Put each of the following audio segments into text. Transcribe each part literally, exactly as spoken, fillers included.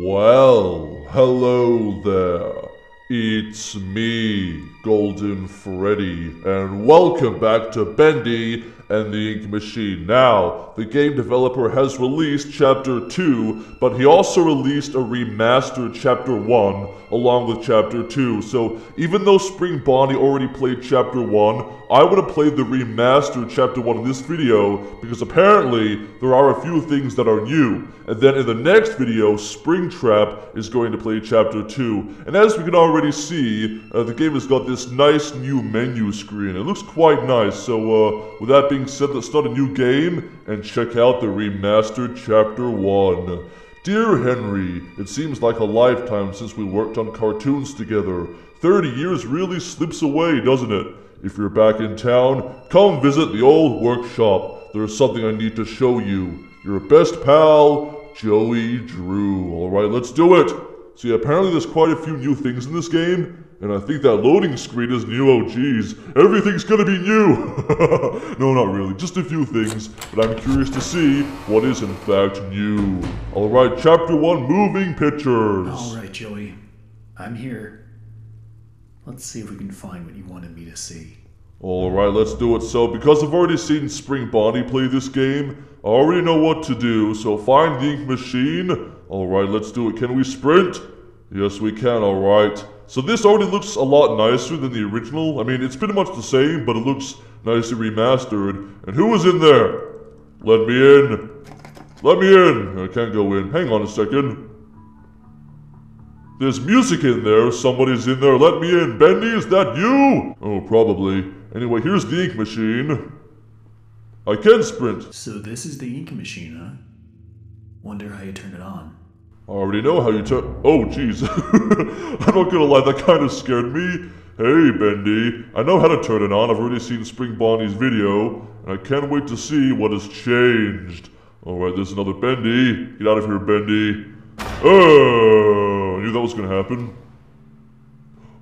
Well, hello there. It's me, Golden Freddy, and welcome back to Bendy and the Ink Machine. Now, the game developer has released Chapter two, but he also released a remastered Chapter one along with Chapter two. So, even though Spring Bonnie already played Chapter one, I would have played the remastered Chapter one in this video, because apparently, there are a few things that are new. And then in the next video, Springtrap is going to play Chapter two. And as we can already see, uh, the game has got this nice new menu screen. It looks quite nice, so uh, with that being said, let's start a new game and check out the remastered Chapter one. Dear Henry, it seems like a lifetime since we worked on cartoons together. thirty years really slips away, doesn't it? If you're back in town, come visit the old workshop. There's something I need to show you. Your best pal, Joey Drew. Alright, let's do it! See, apparently there's quite a few new things in this game. And I think that loading screen is new. Oh geez, everything's gonna be new! No, not really, just a few things, but I'm curious to see what is in fact new. Alright, Chapter one, moving pictures! Alright, Joey, I'm here. Let's see if we can find what you wanted me to see. Alright, let's do it. So, because I've already seen Spring Bonnie play this game, I already know what to do, so find the ink machine. Alright, let's do it. Can we sprint? Yes, we can, alright. So this already looks a lot nicer than the original. I mean, it's pretty much the same, but it looks nicely remastered. And who is in there? Let me in. Let me in. I can't go in. Hang on a second. There's music in there. Somebody's in there. Let me in. Bendy, is that you? Oh, probably. Anyway, here's the ink machine. I can sprint. So this is the ink machine, huh? Wonder how you turn it on. I already know how you turn- oh jeez. I'm not gonna lie, that kind of scared me. Hey Bendy, I know how to turn it on. I've already seen Spring Bonnie's video, and I can't wait to see what has changed. Alright, there's another Bendy. Get out of here, Bendy. Oh, I knew that was gonna happen.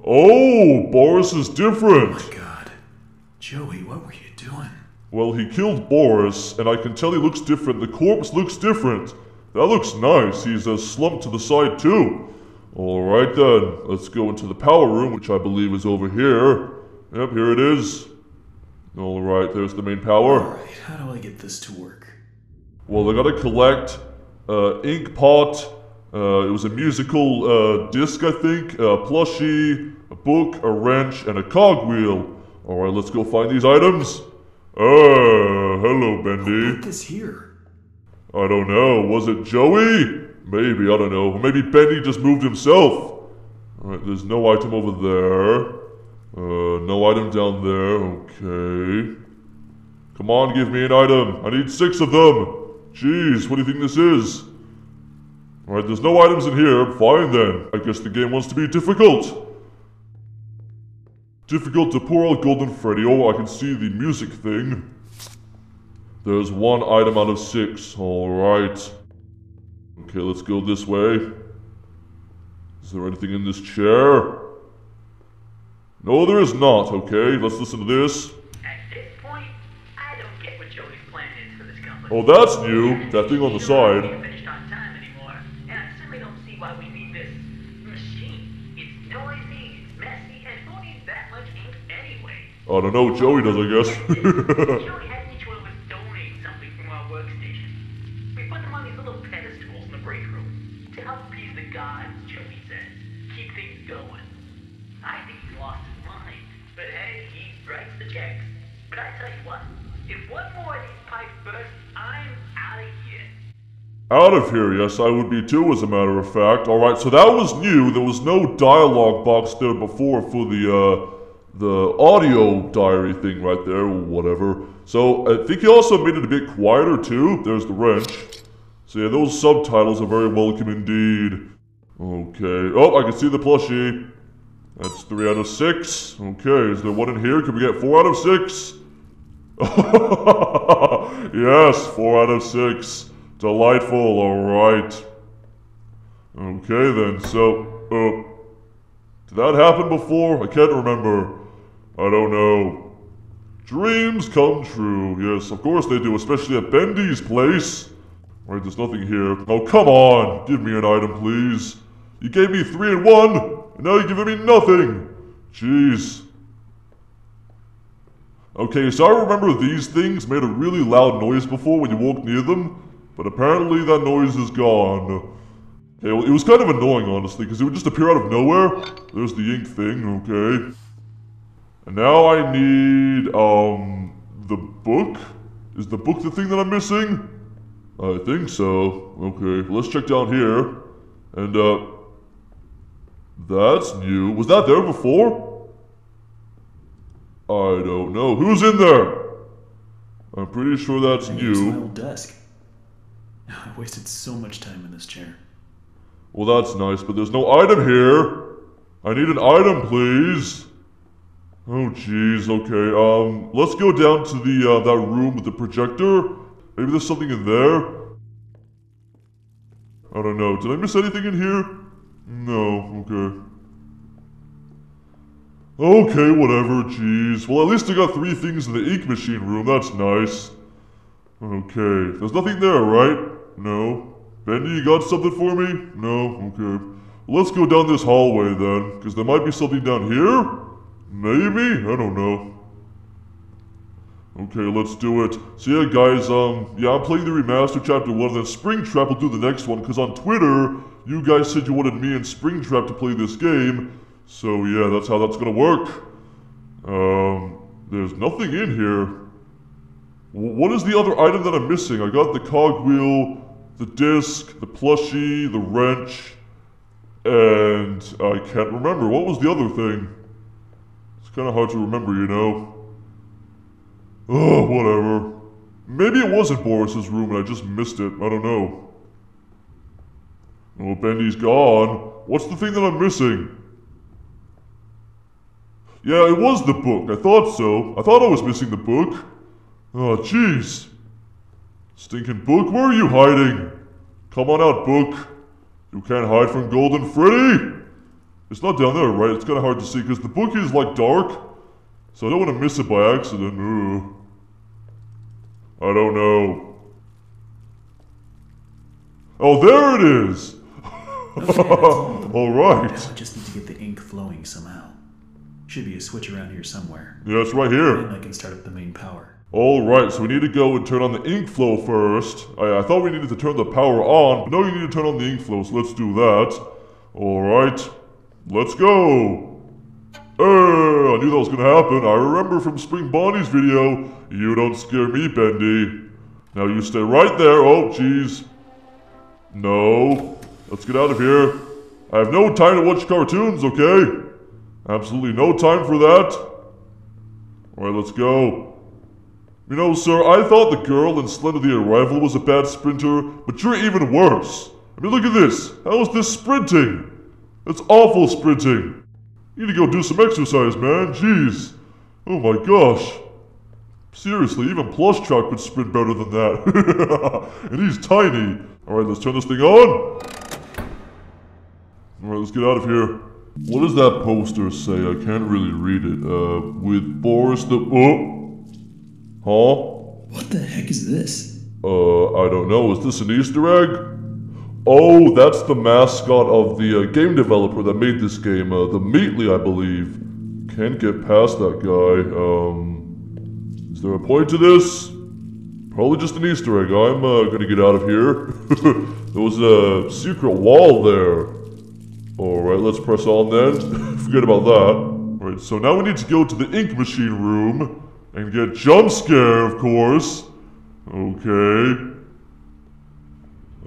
Oh, Boris is different. Oh my god. Joey, what were you doing? Well, he killed Boris, and I can tell he looks different. The corpse looks different. That looks nice. He's uh, slumped to the side too. Alright then, let's go into the power room, which I believe is over here. Yep, here it is. Alright, there's the main power. Alright, how do I get this to work? Well, I gotta collect uh, ink pot, uh, it was a musical uh, disc I think, a plushie, a book, a wrench, and a cogwheel. Alright, let's go find these items. Ah, uh, hello Bendy. What is here? I don't know, was it Joey? Maybe, I don't know. Maybe Bendy just moved himself. Alright, there's no item over there. Uh, no item down there, okay. Come on, give me an item. I need six of them. Jeez, what do you think this is? Alright, there's no items in here. Fine then. I guess the game wants to be difficult. Difficult to poor old Golden Freddy. Oh, I can see the music thing. There's one item out of six, alright. Okay, let's go this way. Is there anything in this chair? No, there is not, okay. Let's listen to this. At this point, I don't get what Joey's plan is for this company. Oh, that's new. That thing on the side. We haven't finished on time anymore, and I certainly don't see why we need this machine. It's noisy, it's messy, and who needs that much ink anyway? I don't know, Joey does, I guess. Out of here, yes, I would be too, as a matter of fact. Alright, so that was new. There was no dialogue box there before for the, uh, the audio diary thing right there, whatever. So, I think he also made it a bit quieter, too. There's the wrench. So, yeah, those subtitles are very welcome indeed. Okay. Oh, I can see the plushie. That's three out of six. Okay, is there one in here? Can we get four out of six? Yes, four out of six. Delightful, alright. Okay then, so, uh, did that happen before? I can't remember. I don't know. Dreams come true. Yes, of course they do, especially at Bendy's place. Alright, there's nothing here. Oh, come on! Give me an item, please. You gave me three and one, and now you're giving me nothing! Jeez. Okay, so I remember these things made a really loud noise before when you walked near them, but apparently that noise is gone. Okay, well, it was kind of annoying, honestly, because it would just appear out of nowhere. There's the ink thing, okay. And now I need, um, the book? Is the book the thing that I'm missing? I think so. Okay, well, let's check down here. And, uh... that's new. Was that there before? I don't know. Who's in there? I'm pretty sure that's new. It's my old desk. I wasted so much time in this chair. Well, that's nice, but there's no item here. I need an item, please. Oh, jeez. Okay, um... let's go down to the, uh, that room with the projector. Maybe there's something in there? I don't know. Did I miss anything in here? No. Okay. Okay, whatever. Jeez. Well, at least I got three things in the ink machine room. That's nice. Okay. There's nothing there, right? No. Bendy, you got something for me? No. Okay. Let's go down this hallway, then. Because there might be something down here? Maybe? I don't know. Okay, let's do it. So yeah, guys, um, yeah, I'm playing the remaster chapter one, and then Springtrap will do the next one, because on Twitter, you guys said you wanted me and Springtrap to play this game, so yeah, that's how that's gonna work. Um, there's nothing in here. W what is the other item that I'm missing? I got the cogwheel, the disc, the plushie, the wrench, and I can't remember. What was the other thing? It's kind of hard to remember, you know. Oh, whatever. Maybe it wasn't Boris's room and I just missed it. I don't know. Well, Bendy's gone. What's the thing that I'm missing? Yeah, it was the book. I thought so. I thought I was missing the book. Oh, jeez. Stinking book, where are you hiding? Come on out, book. You can't hide from Golden Freddy. It's not down there, right? It's kind of hard to see because the book is, like, dark. So I don't want to miss it by accident. Ooh. I don't know. Oh, there it is! Okay, alright. Now I just need to get the ink flowing somehow. Should be a switch around here somewhere. Yeah, it's right here. And I can start up the main power. Alright, so we need to go and turn on the ink flow first. I, I thought we needed to turn the power on, but no, you need to turn on the ink flow, so let's do that. Alright. Let's go! Hey, I knew that was gonna happen. I remember from Spring Bonnie's video, you don't scare me, Bendy. Now you stay right there. Oh, jeez. No. Let's get out of here. I have no time to watch cartoons, okay? Absolutely no time for that. Alright, let's go. You know, sir, I thought the girl in Slender the Arrival was a bad sprinter, but you're even worse. I mean, look at this. How is this sprinting? That's awful sprinting. You need to go do some exercise, man. Jeez. Oh my gosh. Seriously, even plush truck would sprint better than that. And he's tiny. Alright, let's turn this thing on. Alright, let's get out of here. What does that poster say? I can't really read it. Uh, with Boris the... Oh! Huh? What the heck is this? Uh, I don't know. Is this an Easter egg? Oh, that's the mascot of the uh, game developer that made this game, uh, the Meatly, I believe. Can't get past that guy. Um, is there a point to this? Probably just an Easter egg. I'm uh, gonna get out of here. There was a secret wall there. Alright, let's press on then. Forget about that. Alright, so now we need to go to the ink machine room and get jump scare, of course. Okay.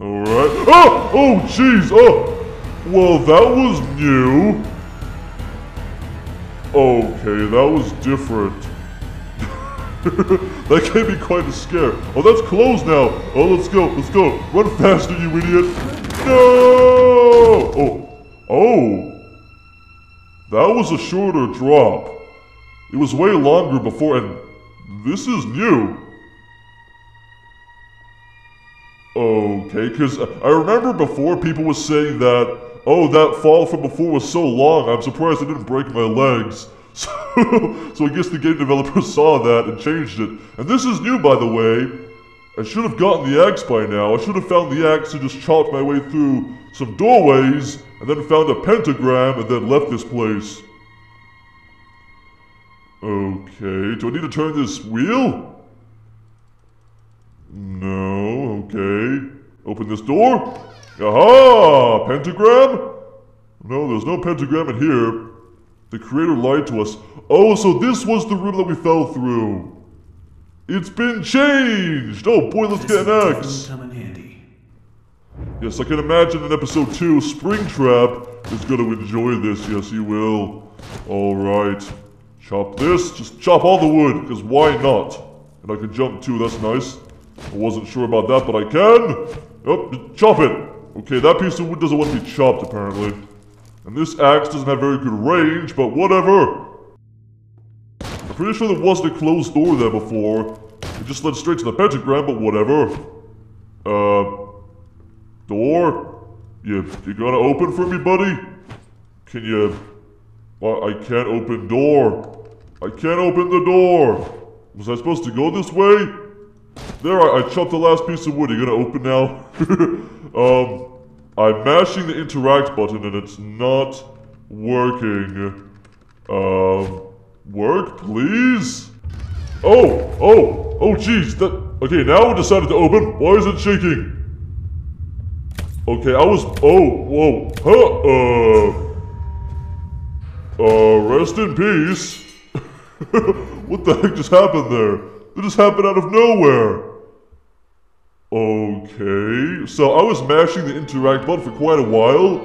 Alright. Oh! Oh, jeez! Oh! Well, that was new. Okay, that was different. That can be quite a scare. Oh, that's closed now. Oh, let's go. Let's go. Run faster, you idiot. No! Oh. Oh. That was a shorter drop. It was way longer before, and this is new. Okay, because I remember before people were saying that, oh, that fall from before was so long, I'm surprised I didn't break my legs. So So I guess the game developer saw that and changed it. And this is new, by the way. I should have gotten the axe by now. I should have found the axe and just chopped my way through some doorways, and then found a pentagram, and then left this place. Okay, do I need to turn this wheel? No, okay. Open this door. Aha! Pentagram? No, there's no pentagram in here. The creator lied to us. Oh, so this was the room that we fell through. It's been changed! Oh boy, let's get an axe. Come in handy. Yes, I can imagine in episode two, Springtrap is gonna enjoy this. Yes, he will. Alright. Chop this. Just chop all the wood, because why not? And I can jump too, that's nice. I wasn't sure about that, but I can. Oh, just chop it. Okay, that piece of wood doesn't want to be chopped, apparently. And this axe doesn't have very good range, but whatever. I'm pretty sure there wasn't a closed door there before. It just led straight to the pentagram, but whatever. Uh, door? You, you gonna open for me, buddy? Can you... Well, I can't open door. I can't open the door. Was I supposed to go this way? There, I, I chopped the last piece of wood. Are you gonna open now? um, I'm mashing the interact button and it's not working. Um, work, please? Oh, oh, oh jeez, that, okay, now it decided to open. Why is it shaking? Okay, I was, oh, whoa, huh, uh... Uh, rest in peace. What the heck just happened there? It just happened out of nowhere. Okay, so I was mashing the interact button for quite a while,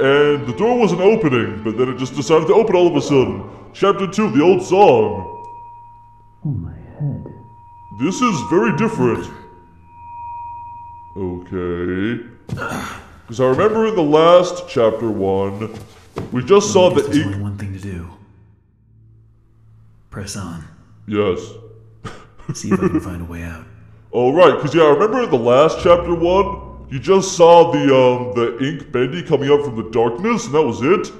and the door wasn't opening, but then it just decided to open all of a sudden. Chapter two, the old song. Oh my head. This is very different. Okay. Because I remember in the last chapter one, we just well, saw the ink. There's only one thing to do. Press on. Yes. See if I can find a way out. Oh right, because yeah, I remember in the last chapter one, you just saw the um the ink Bendy coming up from the darkness, and that was it.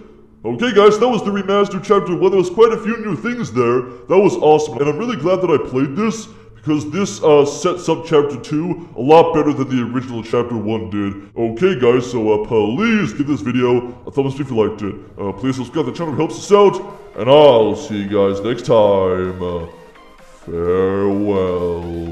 Okay, guys, that was the remastered chapter one. There was quite a few new things there. That was awesome, and I'm really glad that I played this, because this uh, sets up Chapter two a lot better than the original Chapter one did. Okay guys, so uh, please give this video a thumbs up if you liked it. Uh, please subscribe to the channel, it helps us out. And I'll see you guys next time. Uh, farewell.